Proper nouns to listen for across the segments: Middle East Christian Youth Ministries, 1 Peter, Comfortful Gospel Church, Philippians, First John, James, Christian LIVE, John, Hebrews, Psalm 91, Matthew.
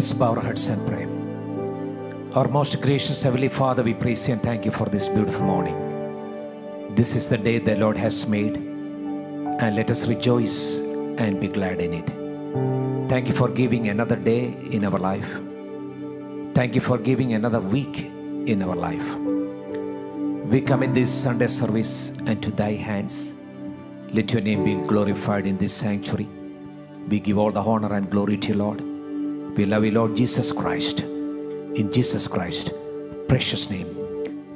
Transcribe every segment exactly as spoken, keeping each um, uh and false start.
Let's bow our heads and pray. Our most gracious Heavenly Father, we praise you and thank you for this beautiful morning. This is the day the Lord has made, and let us rejoice and be glad in it. Thank you for giving another day in our life. Thank you for giving another week in our life. We commit this Sunday service into thy hands. Let your name be glorified in this sanctuary. We give all the honor and glory to you, Lord. We love you, Lord Jesus Christ. In Jesus Christ, precious name,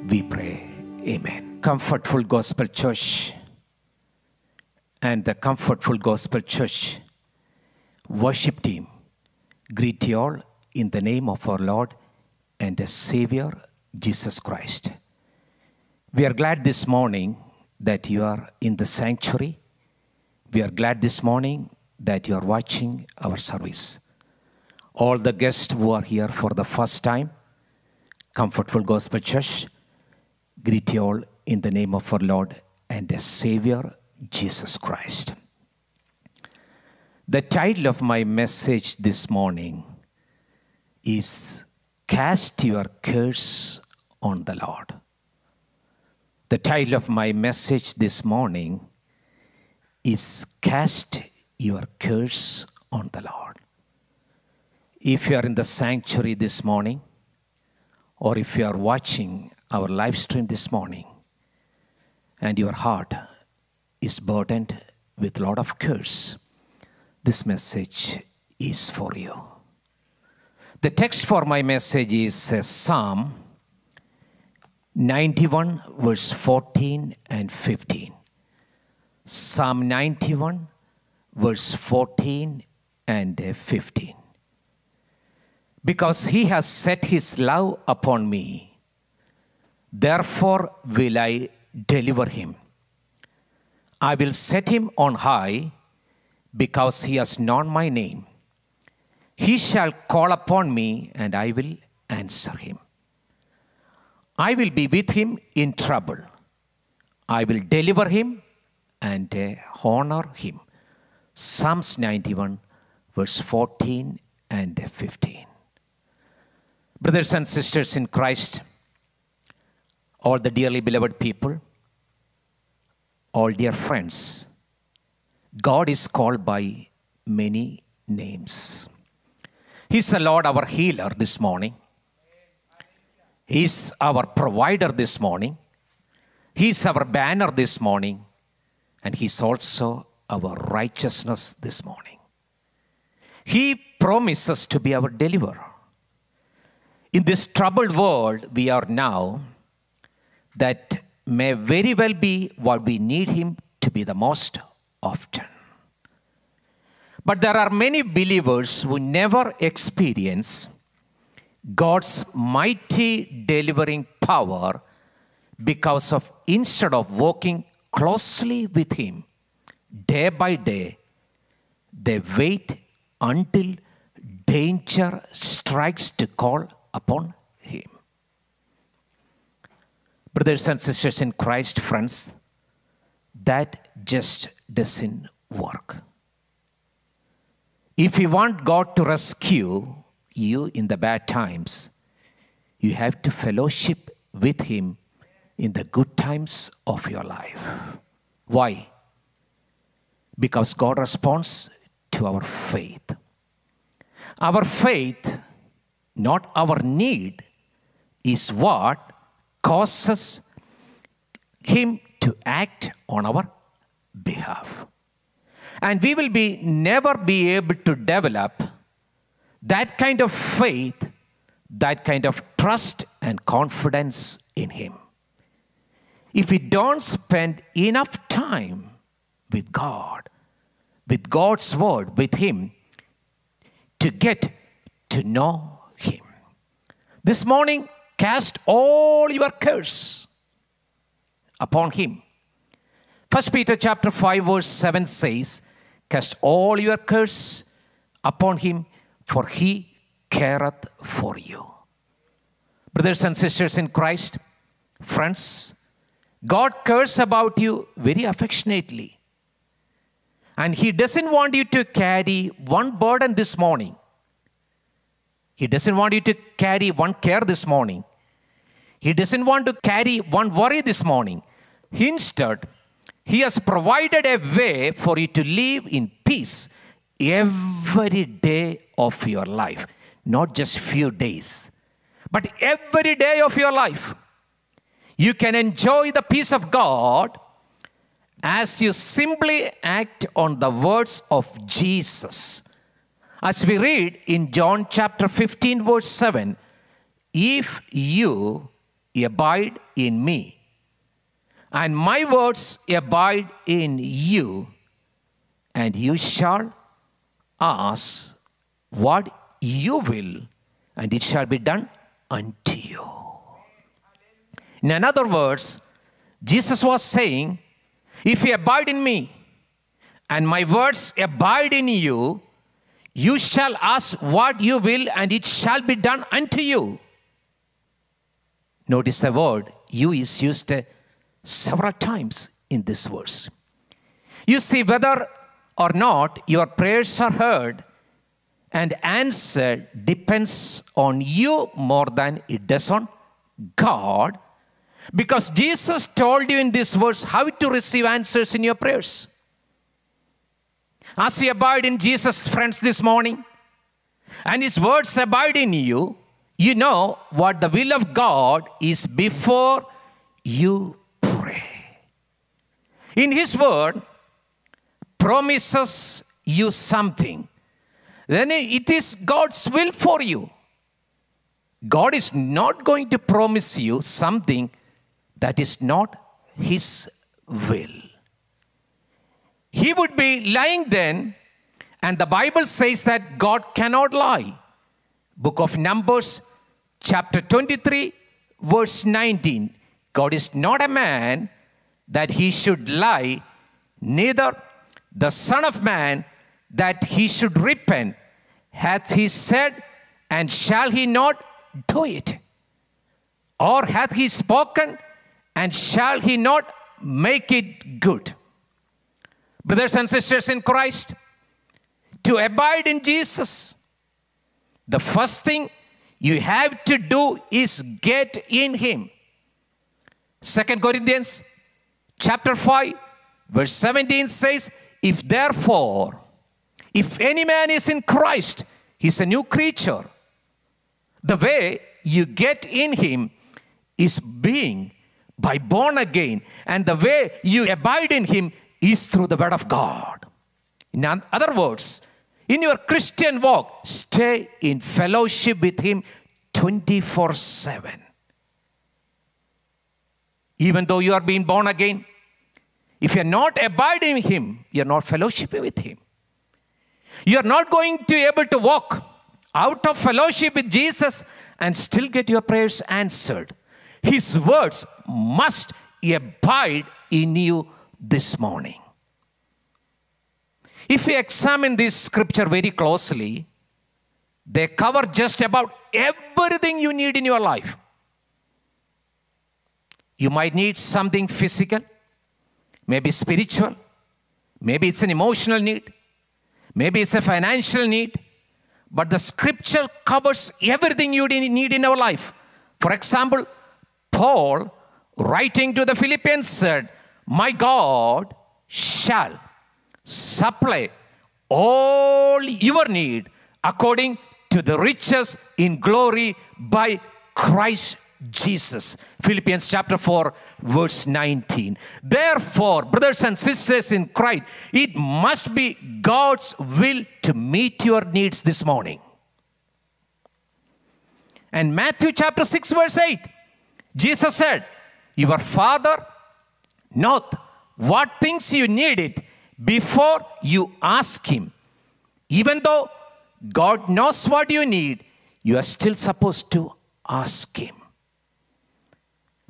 we pray. Amen. Comfortful Gospel Church and the Comfortful Gospel Church worship team greet you all in the name of our Lord and Savior, Jesus Christ. We are glad this morning that you are in the sanctuary. We are glad this morning that you are watching our service. All the guests who are here for the first time, Comfortful Gospel Church, greet you all in the name of our Lord and Savior, Jesus Christ. The title of my message this morning is Cast Your Curse on the Lord. The title of my message this morning is Cast Your Curse on the Lord. If you are in the sanctuary this morning, or if you are watching our live stream this morning, and your heart is burdened with a lot of curse, this message is for you. The text for my message is uh, Psalm ninety-one, verse fourteen and fifteen. Psalm ninety-one, verse fourteen and uh, fifteen. Because he has set his love upon me, therefore will I deliver him. I will set him on high, because he has known my name. He shall call upon me, and I will answer him. I will be with him in trouble. I will deliver him and uh, honor him. Psalms ninety-one, verse fourteen and fifteen. Brothers and sisters in Christ, all the dearly beloved people, all dear friends, God is called by many names. He's the Lord our healer this morning. He's our provider this morning. He's our banner this morning. And he's also our righteousness this morning. He promises to be our deliverer. In this troubled world we are now, that may very well be what we need him to be the most often. But there are many believers who never experience God's mighty delivering power because of instead of walking closely with him, day by day, they wait until danger strikes to call upon him. Brothers and sisters in Christ, friends, that just doesn't work. If you want God to rescue you in the bad times, you have to fellowship with him in the good times of your life. Why? Because God responds to our faith. Our faith, not our need, is what causes him to act on our behalf. And we will be never be able to develop that kind of faith, that kind of trust and confidence in him, if we don't spend enough time with God, with God's word, with him, to get to know him. This morning, cast all your curse upon him. First Peter chapter five verse seven says, cast all your curse upon him, for he careth for you. Brothers and sisters in Christ, friends, God cares about you very affectionately. And he doesn't want you to carry one burden this morning He doesn't want you to carry one care this morning. He doesn't want to carry one worry this morning. Instead, He has provided a way for you to live in peace every day of your life. Not just few days, but every day of your life. You can enjoy the peace of God as you simply act on the words of Jesus. As we read in John chapter fifteen verse seven, if you abide in me and my words abide in you, and you shall ask what you will, and it shall be done unto you. In other words, Jesus was saying, if you abide in me and my words abide in you, you shall ask what you will, and it shall be done unto you. Notice the word you is used several times in this verse. You see, whether or not your prayers are heard and answered depends on you more than it does on God, because Jesus told you in this verse how to receive answers in your prayers. As you abide in Jesus, friends, this morning, and His words abide in you, you know what the will of God is before you pray. In His word, promises you something. Then it is God's will for you. God is not going to promise you something that is not His will. He would be lying then, and the Bible says that God cannot lie. Book of Numbers, chapter twenty-three, verse nineteen. God is not a man that He should lie, neither the Son of Man that He should repent. Hath He said, and shall He not do it? Or hath He spoken, and shall He not make it good? Brothers and sisters in Christ, to abide in Jesus, the first thing you have to do is get in Him. Second Corinthians chapter five, verse seventeen says, if therefore, if any man is in Christ, he's a new creature. The way you get in Him is being by born again. And the way you abide in Him is through the word of God. In other words, in your Christian walk, stay in fellowship with Him twenty-four seven. Even though you are being born again, if you are not abiding in Him, you are not fellowshipping with Him. You are not going to be able to walk out of fellowship with Jesus and still get your prayers answered. His words must abide in you this morning. If we examine this scripture very closely, they cover just about everything you need in your life. You might need something physical, maybe spiritual, maybe it's an emotional need, maybe it's a financial need, but the scripture covers everything you need in our life. For example, Paul, writing to the Philippians, said, my God shall supply all your need according to the riches in glory by Christ Jesus. Philippians chapter four, verse nineteen. Therefore, brothers and sisters in Christ, it must be God's will to meet your needs this morning. And Matthew chapter six, verse eight, Jesus said, your Father knoweth what things you needed before you ask Him. Even though God knows what you need, you are still supposed to ask Him.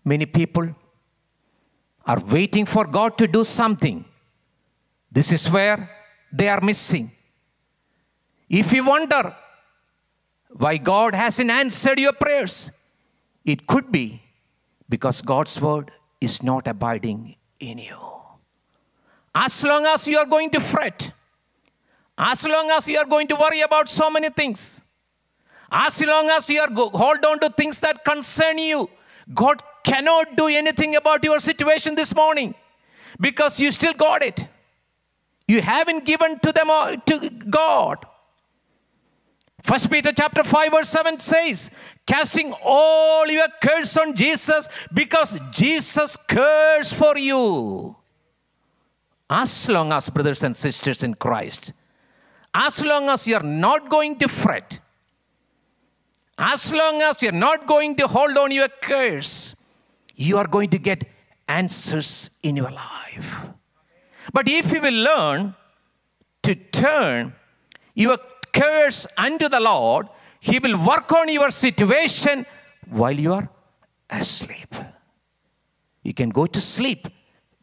Many people are waiting for God to do something. This is where they are missing. If you wonder why God hasn't answered your prayers, it could be because God's word is not abiding in you. As long as you are going to fret, as long as you are going to worry about so many things, As long as you are go, hold on to things that concern you, God cannot do anything about your situation this morning, because you still got it. You haven't given to them all, to God. First Peter chapter five verse seven says, casting all your curse on Jesus, because Jesus cursed for you. As long as, brothers and sisters in Christ, as long as you're not going to fret, as long as you're not going to hold on your curse, you are going to get answers in your life. But if you will learn to turn your curse unto the Lord, He will work on your situation while you are asleep. You can go to sleep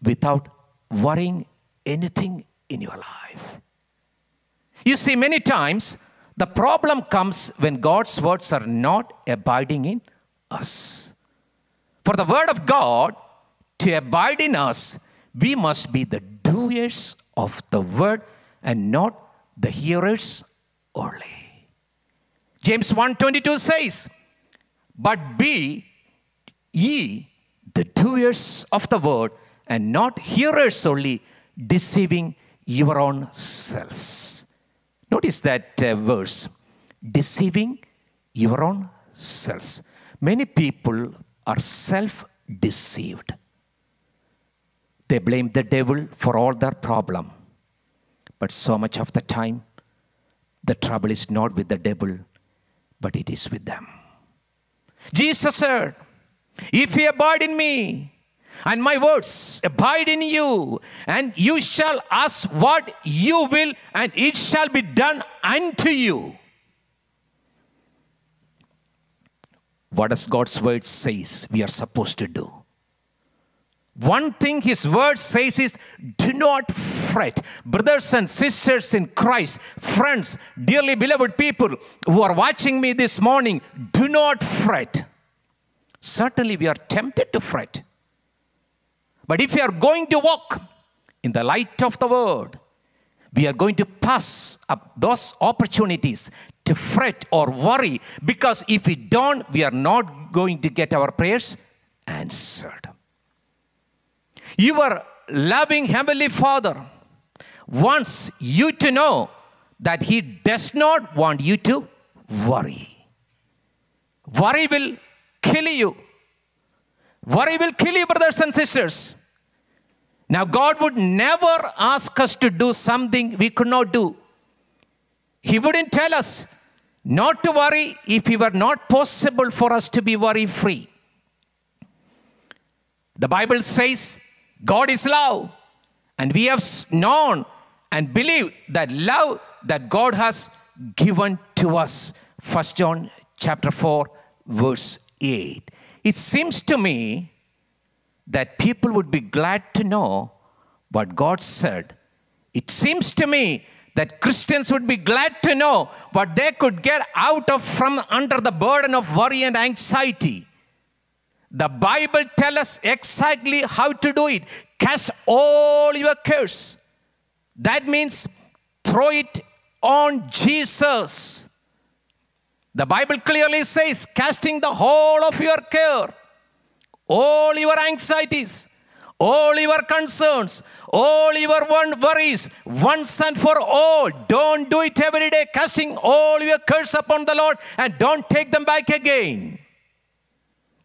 without worrying anything in your life. You see, many times the problem comes when God's words are not abiding in us. For the word of God to abide in us, we must be the doers of the word and not the hearers only. James one twenty-two says, but be ye the doers of the word and not hearers only, deceiving your own selves. Notice that uh, verse, deceiving your own selves. Many people are self-deceived. They blame the devil for all their problem. But so much of the time, the trouble is not with the devil, but it is with them. Jesus said, if ye abide in me, and my words abide in you, and you shall ask what you will, and it shall be done unto you. What does God's word says we are supposed to do? One thing His word says is, do not fret. Brothers and sisters in Christ, friends, dearly beloved people who are watching me this morning, do not fret. Certainly we are tempted to fret. But if you are going to walk in the light of the word, we are going to pass up those opportunities to fret or worry, because if we don't, we are not going to get our prayers answered. Your loving Heavenly Father wants you to know that He does not want you to worry. Worry will kill you. Worry will kill you, brothers and sisters. Now, God would never ask us to do something we could not do. He wouldn't tell us not to worry if it were not possible for us to be worry-free. The Bible says, God is love, and we have known and believed that love that God has given to us. First John chapter four, verse eight. It seems to me that people would be glad to know what God said. It seems to me that Christians would be glad to know what they could get out of from under the burden of worry and anxiety. The Bible tells us exactly how to do it. Cast all your cares. That means throw it on Jesus. The Bible clearly says, casting the whole of your care, all your anxieties, all your concerns, all your worries, once and for all. Don't do it every day, casting all your cares upon the Lord, and don't take them back again.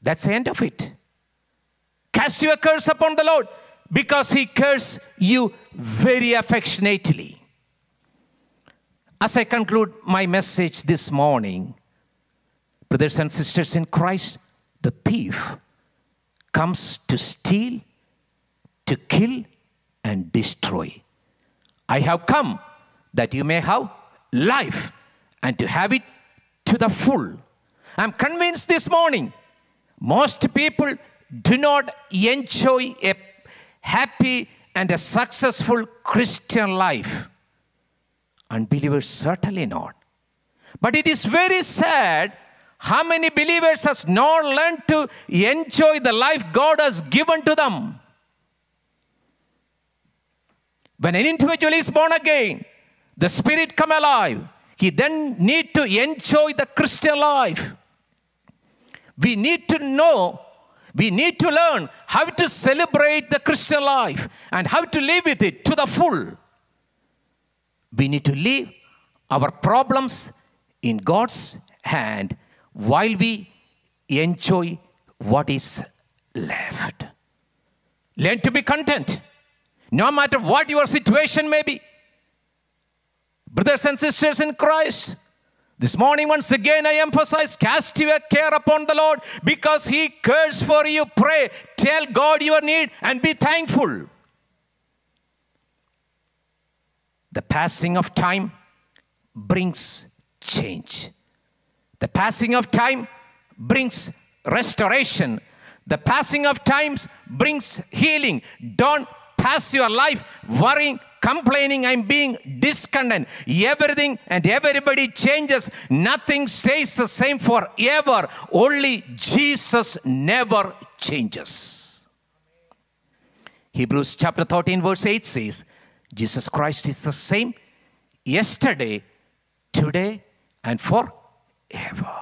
That's the end of it. Cast your cares upon the Lord, because He cares you very affectionately. As I conclude my message this morning, brothers and sisters in Christ, the thief comes to steal, to kill, and destroy. I have come that you may have life and to have it to the full. I'm convinced this morning, most people do not enjoy a happy and a successful Christian life. Unbelievers certainly not. But it is very sad how many believers has not learned to enjoy the life God has given to them. When an individual is born again, the spirit come alive. He then need to enjoy the Christian life. We need to know, we need to learn how to celebrate the Christian life and how to live with it to the full. We need to leave our problems in God's hand while we enjoy what is left. Learn to be content, no matter what your situation may be. Brothers and sisters in Christ, this morning once again I emphasize, cast your care upon the Lord because He cares for you. Pray, tell God your need and be thankful. The passing of time brings change. The passing of time brings restoration. The passing of times brings healing. Don't pass your life worrying, complaining, and being discontent. Everything and everybody changes. Nothing stays the same forever. Only Jesus never changes. Hebrews chapter thirteen verse eight says, Jesus Christ is the same yesterday, today, and forever.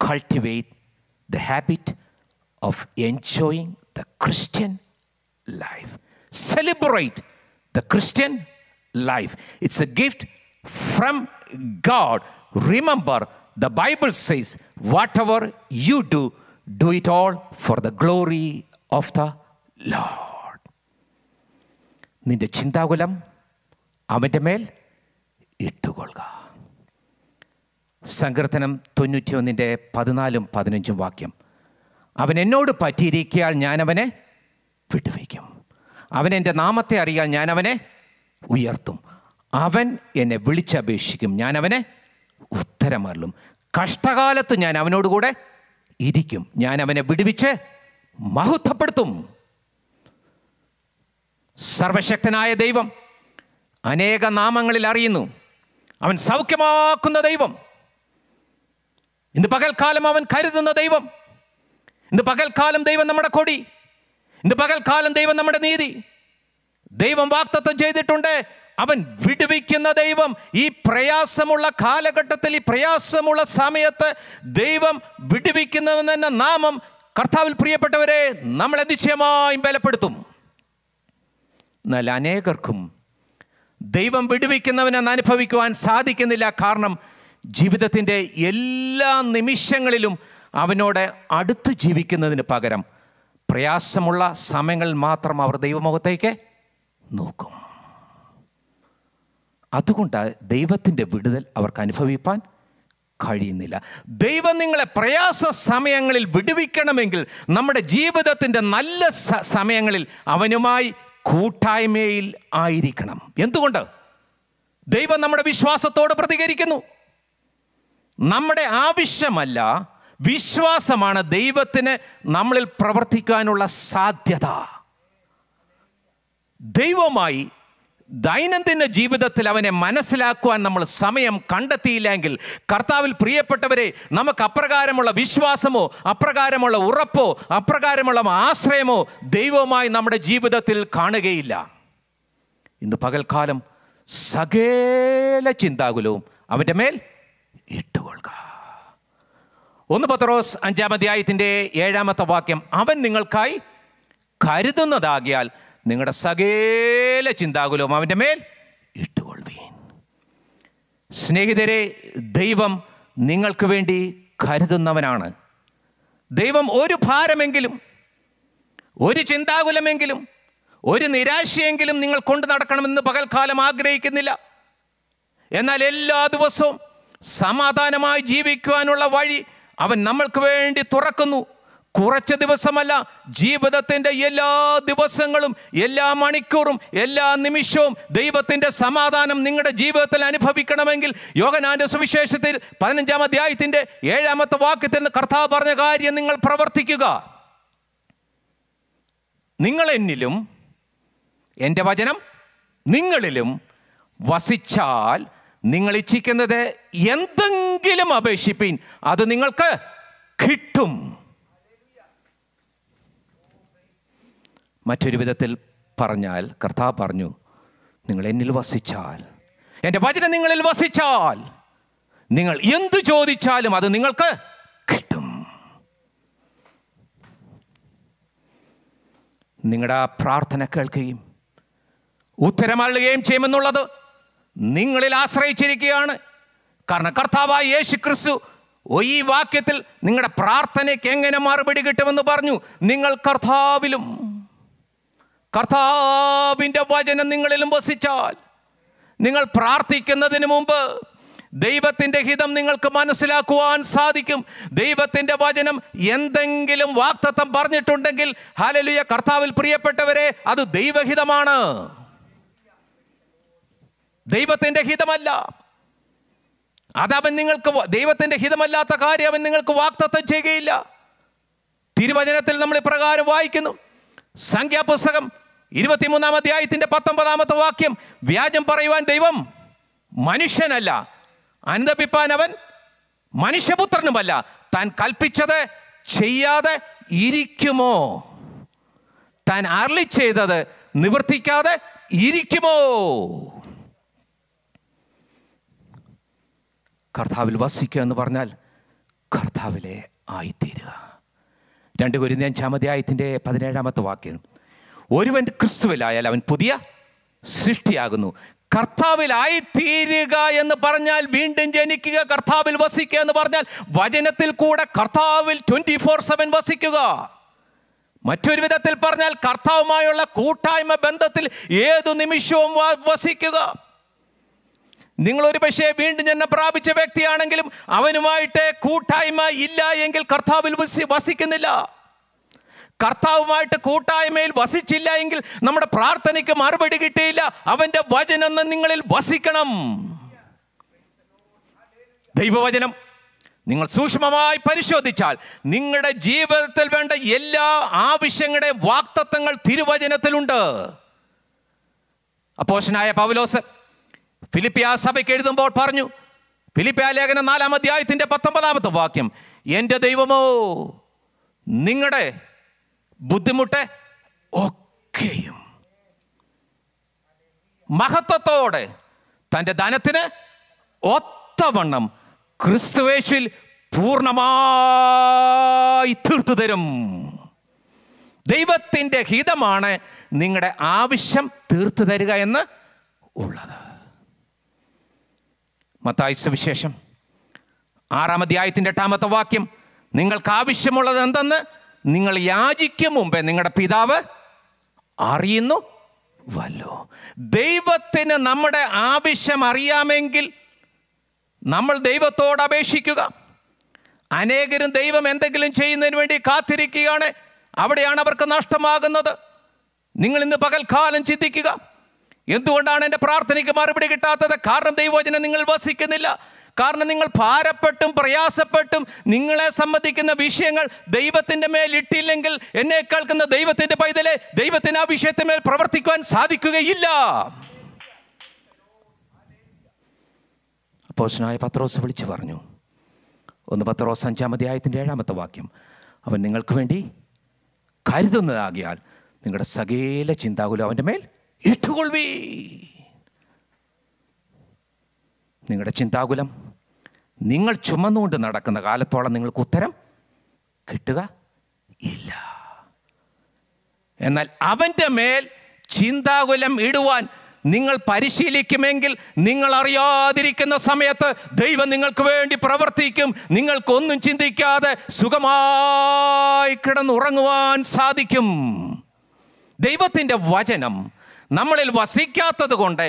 Cultivate the habit of enjoying the Christian life. Celebrate the Christian life. It's a gift from God. Remember, the Bible says, whatever you do, do it all for the glory of the Lord. Ninde chindagulam avante mel ittukolga. സങ്കീർത്തനം തൊണ്ണൂറ്റിയൊന്നിൻ്റെ പതിനാലും പതിനഞ്ചും വാക്യം. അവൻ എന്നോട് പറ്റിയിരിക്കയാൽ ഞാനവനെ വിടുവിക്കും. അവൻ എൻ്റെ നാമത്തെ അറിയാൽ ഞാനവനെ ഉയർത്തും. അവൻ എന്നെ വിളിച്ചപേക്ഷിക്കും, ഞാനവനെ ഉത്തരമരുളും. കഷ്ടകാലത്ത് ഞാൻ അവനോടുകൂടെ ഇരിക്കും, ഞാനവനെ വിടുവിച്ച് മഹത്വപ്പെടുത്തും. സർവശക്തനായ ദൈവം അനേക നാമങ്ങളിൽ അറിയുന്നു. അവൻ സൗഖ്യമാക്കുന്ന ദൈവം, ഇന്ന് പകൽക്കാലം അവൻ കരുതുന്ന ദൈവം, ഇന്ന് പകൽക്കാലം ദൈവം നമ്മുടെ കൊടി, ഇന്ന് പകൽക്കാലം ദൈവം നമ്മുടെ നീതി. ദൈവം വാഗ്ദത്തം ചെയ്തിട്ടുണ്ട്, അവൻ വിടുവിക്കുന്ന ദൈവം. ഈ പ്രയാസമുള്ള കാലഘട്ടത്തിൽ, ഈ പ്രയാസമുള്ള സമയത്ത് ദൈവം വിടുവിക്കുന്നവൻ എന്ന നാമം കർത്താവിൽ പ്രിയപ്പെട്ടവരെ നമ്മളെ നിശ്ചയമായും ബലപ്പെടുത്തും. എന്നാൽ അനേകർക്കും ദൈവം വിടുവിക്കുന്നവനെന്ന് അനുഭവിക്കുവാൻ സാധിക്കുന്നില്ല. കാരണം ജീവിതത്തിൻ്റെ എല്ലാ നിമിഷങ്ങളിലും അവനോട് അടുത്ത് ജീവിക്കുന്നതിന് പകരം പ്രയാസമുള്ള സമയങ്ങളിൽ മാത്രം അവർ ദൈവമുഖത്തേക്ക് നോക്കും. അതുകൊണ്ട് ദൈവത്തിൻ്റെ വിടുതൽ അവർക്ക് അനുഭവിപ്പാൻ കഴിയുന്നില്ല. ദൈവം നിങ്ങളെ പ്രയാസ സമയങ്ങളിൽ വിടുവിക്കണമെങ്കിൽ നമ്മുടെ ജീവിതത്തിൻ്റെ നല്ല സമയങ്ങളിൽ അവനുമായി കൂട്ടായ്മയിൽ ആയിരിക്കണം. എന്തുകൊണ്ട്? ദൈവം നമ്മുടെ വിശ്വാസത്തോട് പ്രതികരിക്കുന്നു. നമ്മുടെ ആവശ്യമല്ല, വിശ്വാസമാണ് ദൈവത്തിന് നമ്മളിൽ പ്രവർത്തിക്കാനുള്ള സാധ്യത. ദൈവമായി ദൈനംദിന ജീവിതത്തിൽ അവനെ മനസ്സിലാക്കുവാൻ നമ്മൾ സമയം കണ്ടെത്തിയില്ലെങ്കിൽ, കർത്താവിൽ പ്രിയപ്പെട്ടവരെ, നമുക്ക് അപ്രകാരമുള്ള വിശ്വാസമോ അപ്രകാരമുള്ള ഉറപ്പോ അപ്രകാരമുള്ള ആശ്രയമോ ദൈവമായി നമ്മുടെ ജീവിതത്തിൽ കാണുകയില്ല. ഇന്ന് പകൽക്കാലം സകല ചിന്താകുലവും അവൻ്റെ മേൽ ഇട്ടുകൊള്ളുക. ഒന്ന് പത്രോസ് അഞ്ചാം അധ്യായത്തിൻ്റെ ഏഴാമത്തെ വാക്യം, അവൻ നിങ്ങൾക്കായി കരുതുന്നതാകിയാൽ നിങ്ങളുടെ സകല ചിന്താകുലവും അവൻ്റെ മേൽ ഇട്ടുകൊള്ളുവീൻ. സ്നേഹിതരെ, ദൈവം നിങ്ങൾക്ക് വേണ്ടി കരുതുന്നവനാണ്. ദൈവം ഒരു ഭാരമെങ്കിലും, ഒരു ചിന്താകുലമെങ്കിലും, ഒരു നിരാശയെങ്കിലും നിങ്ങൾ കൊണ്ടു നടക്കണമെന്ന് പകൽക്കാലം ആഗ്രഹിക്കുന്നില്ല. എന്നാൽ എല്ലാ ദിവസവും സമാധാനമായി ജീവിക്കുവാനുള്ള വഴി അവൻ നമ്മൾക്ക് വേണ്ടി തുറക്കുന്നു. കുറച്ച് ദിവസമല്ല, ജീവിതത്തിൻ്റെ എല്ലാ ദിവസങ്ങളും, എല്ലാ മണിക്കൂറും, എല്ലാ നിമിഷവും ദൈവത്തിൻ്റെ സമാധാനം നിങ്ങളുടെ ജീവിതത്തിൽ അനുഭവിക്കണമെങ്കിൽ യോഹന്നാൻ്റെ സുവിശേഷത്തിൽ പതിനഞ്ചാം അധ്യായത്തിൻ്റെ ഏഴാമത്തെ വാക്യത്തിൽ നിന്ന് കർത്താവ് പറഞ്ഞ കാര്യം നിങ്ങൾ പ്രവർത്തിക്കുക. നിങ്ങളെന്നിലും എൻ്റെ വചനം നിങ്ങളിലും വസിച്ചാൽ നിങ്ങൾ ഇച്ഛിക്കുന്നത് എന്തെങ്കിലും അപേക്ഷിപ്പീൻ, അത് നിങ്ങൾക്ക് കിട്ടും. മറ്റൊരു വിധത്തിൽ പറഞ്ഞാൽ കർത്താവ് പറഞ്ഞു, നിങ്ങൾ എന്നിൽ വസിച്ചാൽ, എൻ്റെ വചനം നിങ്ങളിൽ വസിച്ചാൽ നിങ്ങൾ എന്തു ചോദിച്ചാലും അത് നിങ്ങൾക്ക് കിട്ടും. നിങ്ങളുടെ ആ പ്രാർത്ഥന കേൾക്കുകയും ഉത്തരമള്ളുകയും ചെയ്യുമെന്നുള്ളത് നിങ്ങളിൽ ആശ്രയിച്ചിരിക്കുകയാണ്. കാരണം കർത്താവായ യേശു ക്രിസ്തു ഈ വാക്യത്തിൽ നിങ്ങളുടെ പ്രാർത്ഥനയ്ക്ക് എങ്ങനെ മറുപടി കിട്ടുമെന്ന് പറഞ്ഞു. നിങ്ങൾ കർത്താവിലും കർത്താവിൻ്റെ വചനം നിങ്ങളിലും വസിച്ചാൽ, നിങ്ങൾ പ്രാർത്ഥിക്കുന്നതിന് മുമ്പ് ദൈവത്തിൻ്റെ ഹിതം നിങ്ങൾക്ക് മനസ്സിലാക്കുവാൻ സാധിക്കും. ദൈവത്തിൻ്റെ വചനം എന്തെങ്കിലും വാക്തത്വം പറഞ്ഞിട്ടുണ്ടെങ്കിൽ, ഹല്ലേലൂയ, കർത്താവിൽ പ്രിയപ്പെട്ടവരെ, അത് ദൈവഹിതമാണ്, ദൈവത്തിൻ്റെ ഹിതമല്ല. അതവൻ നിങ്ങൾക്ക്, ദൈവത്തിൻ്റെ ഹിതമല്ലാത്ത കാര്യം അവൻ നിങ്ങൾക്ക് വാക്തത്വം ചെയ്യുകയില്ല. തിരുവചനത്തിൽ നമ്മൾ ഇപ്രകാരം വായിക്കുന്നു, സംഖ്യാപുസ്തകം ഇരുപത്തിമൂന്നാം അധ്യായത്തിൻ്റെ പത്തൊമ്പതാമത്തെ വാക്യം, വ്യാജം പറയുവാൻ ദൈവം മനുഷ്യനല്ല, അനുദപിപ്പാൻ അവൻ മനുഷ്യപുത്രനുമല്ല, താൻ കൽപ്പിച്ചത് ചെയ്യാതെ ഇരിക്കുമോ, താൻ അരുളി ചെയ്തത് നിവർത്തിക്കാതെ ഇരിക്കുമോ. കർത്താവിൽ വസിക്കുക എന്ന് പറഞ്ഞാൽ കർത്താവിലെ ആയിത്തീരുക. രണ്ട് കൊരിന്ത്യൻ അഞ്ചാമധ്യായത്തിൻ്റെ പതിനേഴാമത്തെ വാക്യം, ഒരുവൻ ക്രിസ്തുവിലായാൽ അവൻ പുതിയ സൃഷ്ടിയാകുന്നു. കർത്താവിലായിത്തീരുക എന്ന് പറഞ്ഞാൽ വീണ്ടും ജനിക്കുക, കർത്താവിൽ വസിക്കുക എന്ന് പറഞ്ഞാൽ വചനത്തിൽ കൂടെ കർത്താവിൽ ട്വൻറ്റി ഫോർ സെവൻ വസിക്കുക. മറ്റൊരു വിധത്തിൽ പറഞ്ഞാൽ കർത്താവുമായുള്ള കൂട്ടായ്മ ബന്ധത്തിൽ ഏതു നിമിഷവും വസിക്കുക. നിങ്ങളൊരു പക്ഷേ വീണ്ടും ജന്മം പ്രാപിച്ച വ്യക്തിയാണെങ്കിലും അവനുമായിട്ട് കൂട്ടായ്മ ഇല്ല എങ്കിൽ കർത്താവിൽ വസിക്കുന്നില്ല. കർത്താവുമായിട്ട് കൂട്ടായ്മയിൽ വസിച്ചില്ല എങ്കിൽ നമ്മുടെ പ്രാർത്ഥനയ്ക്ക് മറുപടി കിട്ടിയില്ല. അവൻ്റെ വചനം നിങ്ങളിൽ വസിക്കണം. ദൈവവചനം നിങ്ങൾ സൂക്ഷ്മമായി പരിശോധിച്ചാൽ നിങ്ങളുടെ ജീവിതത്തിൽ വേണ്ട എല്ലാ ആവശ്യങ്ങളുടെയും വാക്തത്വങ്ങൾ തിരുവചനത്തിലുണ്ട്. അപ്പോസ്തലനായ പൗലോസ് ഫിലിപ്പിയ സഭയ്ക്ക് എഴുതുമ്പോൾ പറഞ്ഞു, ഫിലിപ്പിയ ലേഖനം നാലാം അധ്യായത്തിൻ്റെ പത്തൊമ്പതാമത്തെ വാക്യം, എൻ്റെ ദൈവമോ നിങ്ങളുടെ ബുദ്ധിമുട്ട് ഒക്കെയും മഹത്വത്തോടെ തൻ്റെ ധനത്തിന് ഒത്തവണ്ണം ക്രിസ്തുവേശുവിൽ പൂർണ്ണമായി തീർത്തു തരും. ദൈവത്തിൻ്റെ ഹിതമാണ് നിങ്ങളുടെ ആവശ്യം തീർത്തു തരിക എന്ന് ഉള്ളത്. മത്തായി സുവിശേഷം ആറാം അധ്യായത്തിൻ്റെ എട്ടാമത്തെ വാക്യം, നിങ്ങൾക്ക് ആവശ്യമുള്ളത് എന്തെന്ന് നിങ്ങൾ യാചിക്കും മുമ്പേ നിങ്ങളുടെ പിതാവ് അറിയുന്നു വല്ലോ. ദൈവത്തിന് നമ്മുടെ ആവശ്യം അറിയാമെങ്കിൽ നമ്മൾ ദൈവത്തോട് അപേക്ഷിക്കുക. അനേകരും ദൈവം എന്തെങ്കിലും ചെയ്യുന്നതിന് വേണ്ടി കാത്തിരിക്കുകയാണ്, അവിടെയാണ് അവർക്ക് നഷ്ടമാകുന്നത്. നിങ്ങൾ ഇന്ന് പകൽക്കാലം ചിന്തിക്കുക, എന്തുകൊണ്ടാണ് എൻ്റെ പ്രാർത്ഥനയ്ക്ക് മറുപടി കിട്ടാത്തത്? കാരണം ദൈവവചനം നിങ്ങൾ വസിക്കുന്നില്ല. കാരണം നിങ്ങൾ ഭാരപ്പെട്ടും പ്രയാസപ്പെട്ടും നിങ്ങളെ സംബന്ധിക്കുന്ന വിഷയങ്ങൾ ദൈവത്തിൻ്റെ മേൽ ഇട്ടില്ലെങ്കിൽ, എന്നെ കേൾക്കുന്ന ദൈവത്തിൻ്റെ പൈതലെ, ദൈവത്തിന് ആ വിഷയത്തിന് മേൽ പ്രവർത്തിക്കുവാൻ സാധിക്കുകയില്ല. അപ്പോസ്തലനായ പത്രോസ് വിളിച്ചു പറഞ്ഞു, ഒന്ന് പത്രോസ് അഞ്ചാം അധ്യായത്തിൻ്റെ ഏഴാമത്തെ വാക്യം, അവൻ നിങ്ങൾക്ക് വേണ്ടി കരുതുന്നതാകിയാൽ നിങ്ങളുടെ സകല ചിന്താകുലം അവൻ്റെ മേൽ ഇട്ടുകൊള്ളി. നിങ്ങളുടെ ചിന്താകുലം നിങ്ങൾ ചുമന്നുകൊണ്ട് നടക്കുന്ന കാലത്തോളം നിങ്ങൾക്ക് ഉത്തരം കിട്ടുക ഇല്ല. എന്നാൽ അവൻ്റെ മേൽ ചിന്താകുലം ഇടുവാൻ നിങ്ങൾ പരിശീലിക്കുമെങ്കിൽ നിങ്ങൾ അറിയാതിരിക്കുന്ന സമയത്ത് ദൈവം നിങ്ങൾക്ക് വേണ്ടി പ്രവർത്തിക്കും. നിങ്ങൾക്കൊന്നും ചിന്തിക്കാതെ സുഖമായി കിടന്നുറങ്ങുവാൻ സാധിക്കും. ദൈവത്തിൻ്റെ വചനം നമ്മളിൽ വസിക്കാത്തത് കൊണ്ട്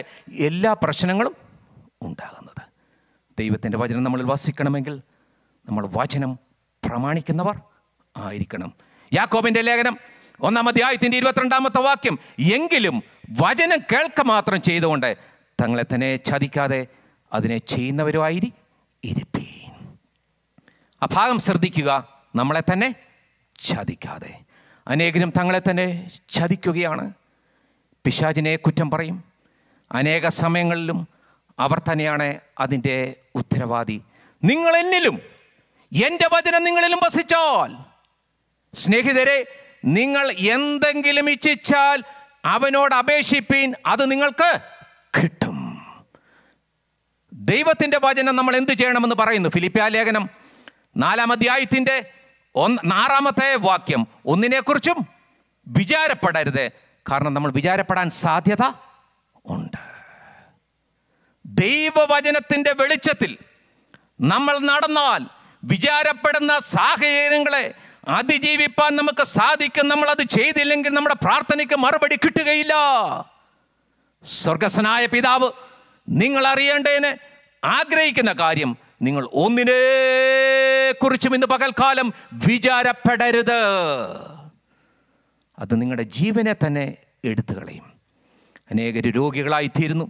എല്ലാ പ്രശ്നങ്ങളും ഉണ്ടാകുന്നത്. ദൈവത്തിൻ്റെ വചനം നമ്മളിൽ വസിക്കണമെങ്കിൽ നമ്മൾ വചനം പ്രമാണിക്കുന്നവർ ആയിരിക്കണം. യാക്കോബിൻ്റെ ലേഖനം ഒന്നാം അധ്യായത്തിൻ്റെ ഇരുപത്തിരണ്ടാമത്തെ വാക്യം, എങ്കിലും വചനം കേൾക്ക മാത്രം ചെയ്തുകൊണ്ട് തങ്ങളെ തന്നെ ചതിക്കാതെ അതിനെ ചെയ്യുന്നവരുമായി ഇരിപ്പീൻ. ആ ഭാഗം ശ്രദ്ധിക്കുക, നമ്മളെ തന്നെ ചതിക്കാതെ. അനേകരും തങ്ങളെ തന്നെ ചതിക്കുകയാണ്, പിശാചിനെ കുറ്റം പറയും. അനേക സമയങ്ങളിലും അവർ തന്നെയാണ് അതിൻ്റെ ഉത്തരവാദി. നിങ്ങൾ എന്നിലും എൻ്റെ വചനം നിങ്ങളിലും വസിച്ചാൽ, സ്നേഹിതരെ, നിങ്ങൾ എന്തെങ്കിലും ഇച്ഛിച്ചാൽ അവനോട് അപേക്ഷിപ്പീൻ, അത് നിങ്ങൾക്ക് കിട്ടും. ദൈവത്തിൻ്റെ വചനം നമ്മൾ എന്ത് ചെയ്യണമെന്ന് പറയുന്നു? ഫിലിപ്പിയ ലേഖനം നാലാം അധ്യായത്തിൻ്റെ ഒന്ന് ആറാമത്തെ വാക്യം, ഒന്നിനെക്കുറിച്ചും വിചാരപ്പെടരുത്, കാരണം നമ്മൾ വിചാരപ്പെടാൻ സാധ്യത ഉണ്ട്. ദൈവവചനത്തിൻ്റെ വെളിച്ചത്തിൽ നമ്മൾ നടന്നാൽ വിചാരപ്പെടുന്ന സാഹചര്യങ്ങളെ അതിജീവിപ്പാൻ നമുക്ക് സാധിക്കും. നമ്മളത് ചെയ്തില്ലെങ്കിൽ നമ്മുടെ പ്രാർത്ഥനയ്ക്ക് മറുപടി കിട്ടുകയില്ല. സ്വർഗസ്വനായ പിതാവ് നിങ്ങൾ അറിയേണ്ടതിന് ആഗ്രഹിക്കുന്ന കാര്യം, നിങ്ങൾ ഒന്നിനെക്കുറിച്ചും ഇന്ന് പകൽക്കാലം വിചാരപ്പെടരുത്. അത് നിങ്ങളുടെ ജീവനെ തന്നെ എടുത്തു കളയും. അനേകർ രോഗികളായിത്തീരുന്നു,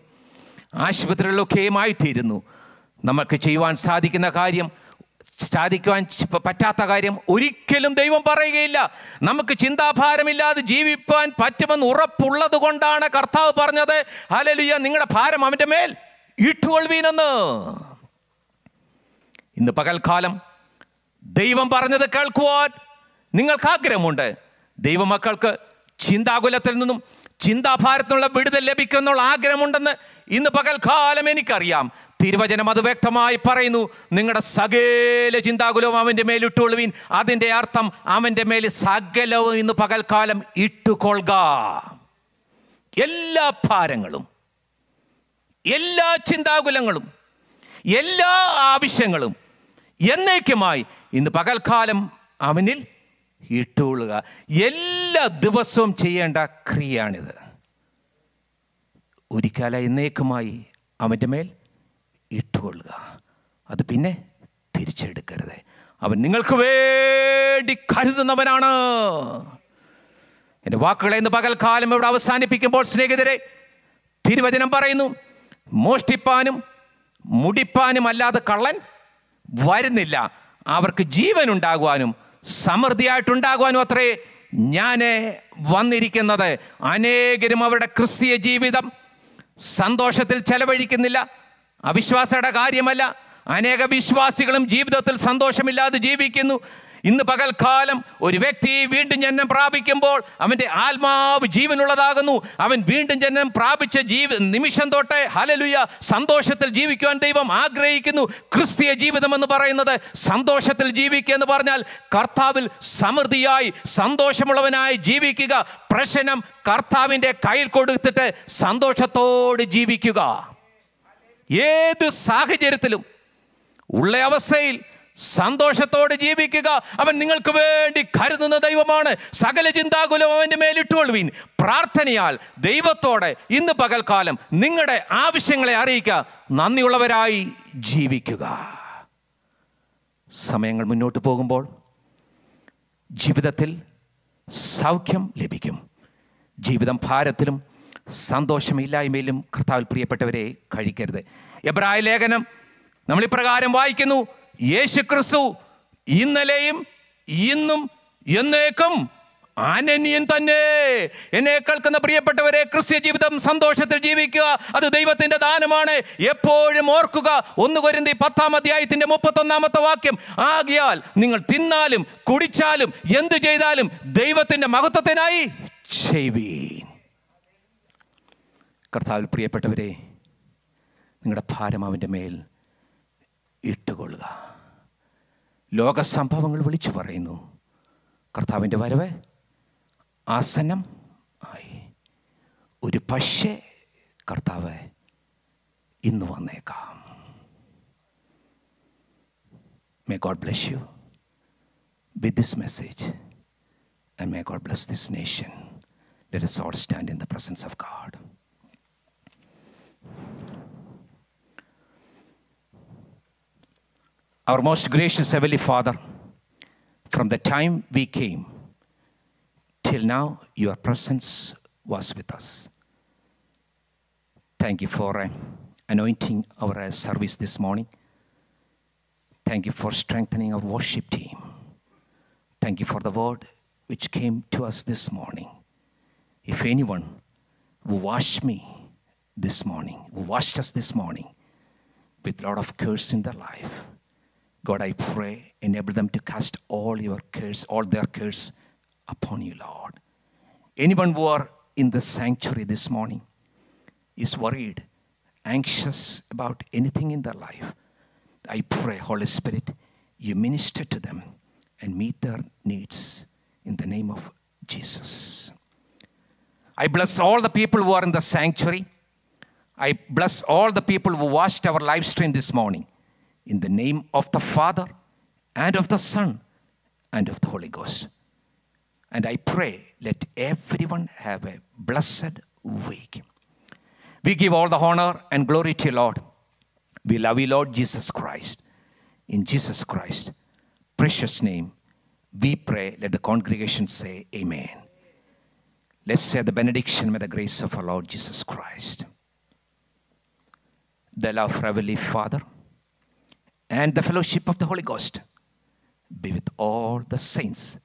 ആശുപത്രികളിലൊക്കെയുമായിത്തീരുന്നു. നമുക്ക് ചെയ്യുവാൻ സാധിക്കുന്ന കാര്യം, സാധിക്കുവാൻ പറ്റാത്ത കാര്യം ഒരിക്കലും ദൈവം പറയുകയില്ല. നമുക്ക് ചിന്താഭാരമില്ലാതെ ജീവിപ്പാൻ പറ്റുമെന്ന് ഉറപ്പുള്ളത് കൊണ്ടാണ് കർത്താവ് പറഞ്ഞത്, ഹല്ലേലൂയ, നിങ്ങളുടെ ഭാരം അവൻ്റെ മേൽ ഇട്ടുകൊള്ളുവീനെന്ന്. ഇന്ന് പകൽക്കാലം ദൈവം പറഞ്ഞത് കേൾക്കുവാൻ നിങ്ങൾക്ക് ആഗ്രഹമുണ്ട്. ദൈവമക്കൾക്ക് ചിന്താകുലത്തിൽ നിന്നും ചിന്താഭാരത്തിനുള്ള വിടുതൽ ലഭിക്കുമെന്നുള്ള ആഗ്രഹമുണ്ടെന്ന് ഇന്ന് പകൽക്കാലം എനിക്കറിയാം. തിരുവചനം അത് വ്യക്തമായി പറയുന്നു, നിങ്ങളുടെ സകല ചിന്താകുലവും അവൻ്റെ മേൽ ഇട്ടുകൊള്ളുവീൻ. അതിൻ്റെ അർത്ഥം അവൻ്റെ മേൽ സകലവും ഇന്ന് പകൽക്കാലം ഇട്ടുകൊള്ളുക. എല്ലാ ഭാരങ്ങളും, എല്ലാ ചിന്താകുലങ്ങളും, എല്ലാ ആവശ്യങ്ങളും എന്നേക്കുമായി ഇന്ന് പകൽക്കാലം അവനിൽ ഇട്ടുകൊള്ളുക. എല്ലാ ദിവസവും ചെയ്യേണ്ട ക്രിയയാണിത്. ഒരിക്കല എന്നേക്കുമായി അവൻ്റെ മേൽ ഇട്ടുകൊള്ളുക. അത് പിന്നെ തിരിച്ചെടുക്കരുത്. അവൻ നിങ്ങൾക്ക് വേണ്ടി കരുതുന്നവനാണ്. എൻ്റെ വാക്കുകളെ ഇന്ന് പകൽക്കാലം ഇവിടെ അവസാനിപ്പിക്കുമ്പോൾ സ്നേഹിതരെ, തിരുവചനം പറയുന്നു, മോഷ്ടിപ്പാനും മുടിപ്പാനും അല്ലാതെ കള്ളൻ വരുന്നില്ല, അവർക്ക് ജീവനുണ്ടാകുവാനും സമൃദ്ധിയായിട്ടുണ്ടാകുവാനും അത്രേ ഞാൻ വന്നിരിക്കുന്നത്. അനേകരും അവരുടെ ക്രിസ്തീയ ജീവിതം സന്തോഷത്തിൽ ചെലവഴിക്കുന്നില്ല, അവിശ്വാസയുടെ കാര്യമല്ല. അനേക വിശ്വാസികളും ജീവിതത്തിൽ സന്തോഷമില്ലാതെ ജീവിക്കുന്നു. ഇന്ന് പകൽക്കാലം ഒരു വ്യക്തി വീണ്ടും ജനനം പ്രാപിക്കുമ്പോൾ അവൻ്റെ ആത്മാവ് ജീവനുള്ളതാകുന്നു. അവൻ വീണ്ടും ജനനം പ്രാപിച്ച ജീവി നിമിഷം തൊട്ടേ ഹല്ലേലൂയ സന്തോഷത്തിൽ ജീവിക്കുവാൻ ദൈവം ആഗ്രഹിക്കുന്നു. ക്രിസ്തീയ ജീവിതം എന്ന് പറയുന്നത് സന്തോഷത്തിൽ ജീവിക്കുക എന്ന് പറഞ്ഞാൽ കർത്താവിൽ സമൃദ്ധിയായി സന്തോഷമുള്ളവനായി ജീവിക്കുക. പ്രശ്നം കർത്താവിൻ്റെ കയ്യിൽ കൊടുത്തിട്ട് സന്തോഷത്തോട് ജീവിക്കുക. ഏത് സാഹചര്യത്തിലും ഉള്ള അവസ്ഥയിൽ സന്തോഷത്തോടെ ജീവിക്കുക. അവൻ നിങ്ങൾക്ക് വേണ്ടി കരുതുന്ന ദൈവമാണ്. സകല ചിന്താകുലവും അവൻ്റെ മേലിട്ടുകൊള്ളുവീൻ. പ്രാർത്ഥനയാൽ ദൈവത്തോടെ ഇന്ന് പകൽക്കാലം നിങ്ങളുടെ ആവശ്യങ്ങളെ അറിയിക്കുക. നന്ദിയുള്ളവരായി ജീവിക്കുക. സമയങ്ങൾ മുന്നോട്ട് പോകുമ്പോൾ ജീവിതത്തിൽ സൗഖ്യം ലഭിക്കും. ജീവിതം ഭാരത്തിലും സന്തോഷമില്ലായ്മയിലും കർത്താവിൽ പ്രിയപ്പെട്ടവരെ കഴിക്കരുത്. എബ്രായ ലേഖനം നമ്മൾ ഇപ്രകാരം വായിക്കുന്നു, യേശു ക്രിസ്തു ഇന്നലെയും ഇന്നും എന്നേക്കും അനന്യൻ തന്നെ. എന്നെ കേൾക്കുന്ന പ്രിയപ്പെട്ടവരെ, ക്രിസ്ത്യ ജീവിതം സന്തോഷത്തിൽ ജീവിക്കുക. അത് ദൈവത്തിൻ്റെ ദാനമാണ്. എപ്പോഴും ഓർക്കുക, ഒന്ന് കൊരിന്ത്യർ പത്താം അധ്യായത്തിൻ്റെ മുപ്പത്തൊന്നാമത്തെ വാക്യം, ആകയാൽ നിങ്ങൾ തിന്നാലും കുടിച്ചാലും എന്തു ചെയ്താലും ദൈവത്തിൻ്റെ മഹത്വത്തിനായി ചെയ്യുവീൻ. കർത്താവിൽ പ്രിയപ്പെട്ടവരെ, നിങ്ങളുടെ ഭാരം അവൻ്റെ മേൽ ഇട്ടുകൊള്ളുക. ലോകസംഭവങ്ങൾ വിളിച്ചു പറയുന്നു, കർത്താവിൻ്റെ വരവ് ആസന്നം ആയി. ഒരു പക്ഷേ കർത്താവ് ഇന്ന് വന്നേക്കാം. May God bless you with this message and may God bless this nation. Let us all stand in the presence of God. Our most gracious Heavenly Father, from the time we came till now, your presence was with us. Thank you for uh, anointing our uh, service this morning. Thank you for strengthening our worship team. Thank you for the word which came to us this morning. If anyone who washed me this morning, who washed us this morning with a lot of curse in their life, God, I pray, enable them to cast all your curse, all their curse upon you, Lord. Anyone who are in the sanctuary this morning is worried anxious about anything in their life, I pray, Holy Spirit, you minister to them and meet their needs in the name of Jesus. I bless all the people who are in the sanctuary. I bless all the people who watched our live stream this morning. In the name of the Father, and of the Son, and of the Holy Ghost. And I pray, let everyone have a blessed week. We give all the honor and glory to you, Lord. We love you, Lord Jesus Christ. In Jesus Christ's precious name, we pray. Let the congregation say, Amen. Let's say the benediction by the grace of our Lord Jesus Christ. The love of Heavenly Father and the fellowship of the Holy Ghost be with all the saints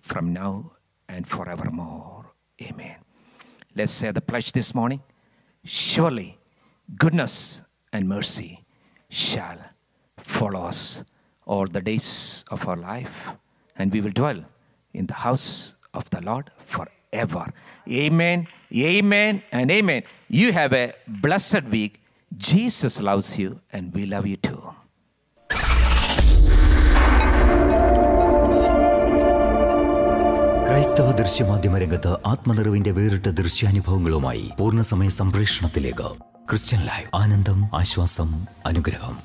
from now and forevermore. Amen. Let's say the pledge this morning. Surely, goodness and mercy shall follow us all the days of our life, and we will dwell in the house of the Lord forever. Amen, amen, and amen. You have a blessed week. Jesus loves you, and we love you too. ക്രൈസ്തവ ദൃശ്യമാധ്യമരംഗത്ത് ആത്മനിറവിന്റെ വേറിട്ട ദൃശ്യാനുഭവങ്ങളുമായി പൂർണ്ണസമയ സംപ്രേഷണത്തിലേക്ക് Christian live ആനന്ദം ആശ്വാസം അനുഗ്രഹം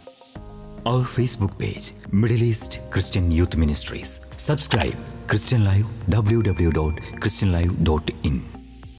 Our Facebook page, Middle East Christian Youth Ministries. Subscribe Christian Live, w w w dot christian live dot in.